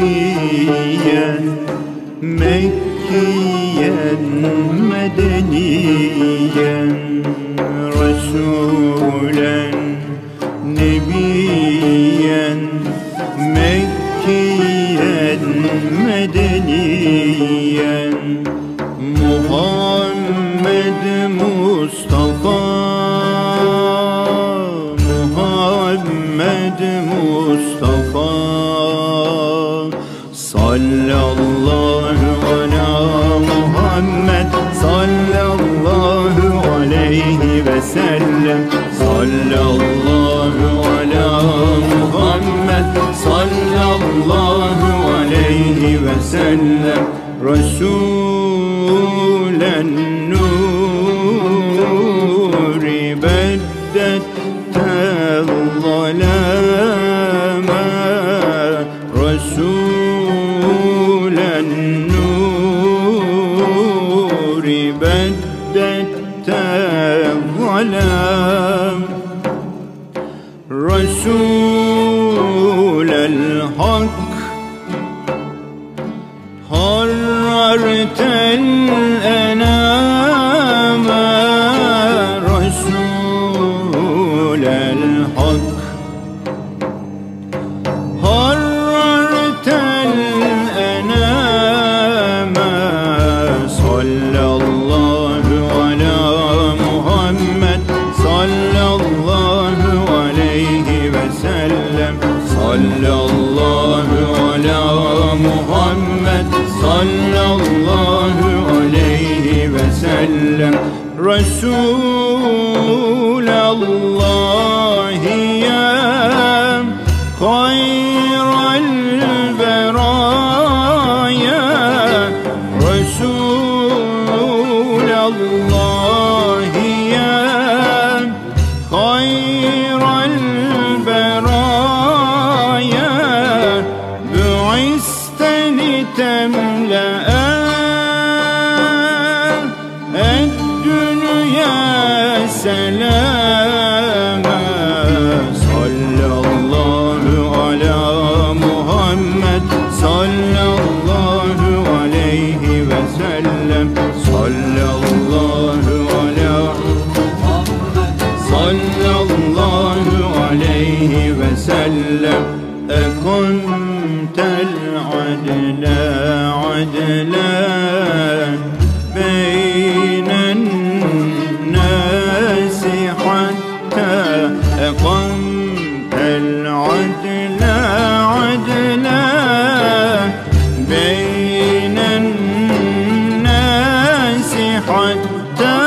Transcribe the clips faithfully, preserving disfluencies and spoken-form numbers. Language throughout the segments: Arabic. بيا مكيا مدنيا رسولا نبيا مكيا مدنيا محمد مصطفى محمد مصطفى صلى الله على محمد صلى الله عليه وسلم صلى الله على محمد صلى الله عليه وسلم رسول النور بدت الظلام رسول النور بدت الظلام رسول الحق حررت الأنام رسول الحق حررت الأنام صلى الله على محمد صلى الله عليه وسلم صلى الله على محمد صلى الله عليه وسلم رسول الله يا خير البرايا رسول الله يا خير البرايا بعثت لتملأ الدنيا سلاما صلى الله على محمد صلى الله عليه وسلم صلى الله على محمد صلى الله عليه وسلم أقمت العدل عدلا بين الناس حتى أقمت العدل عدلا بين الناس حتى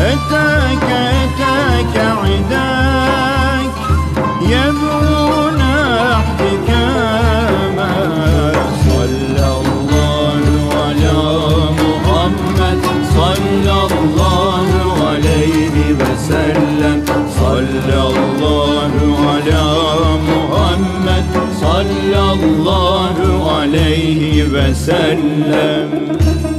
أتاك أتاك عداك يبغون احتكاما صلى الله على محمد صلى الله عليه وسلم صلى الله على محمد صلى الله عليه وسلم.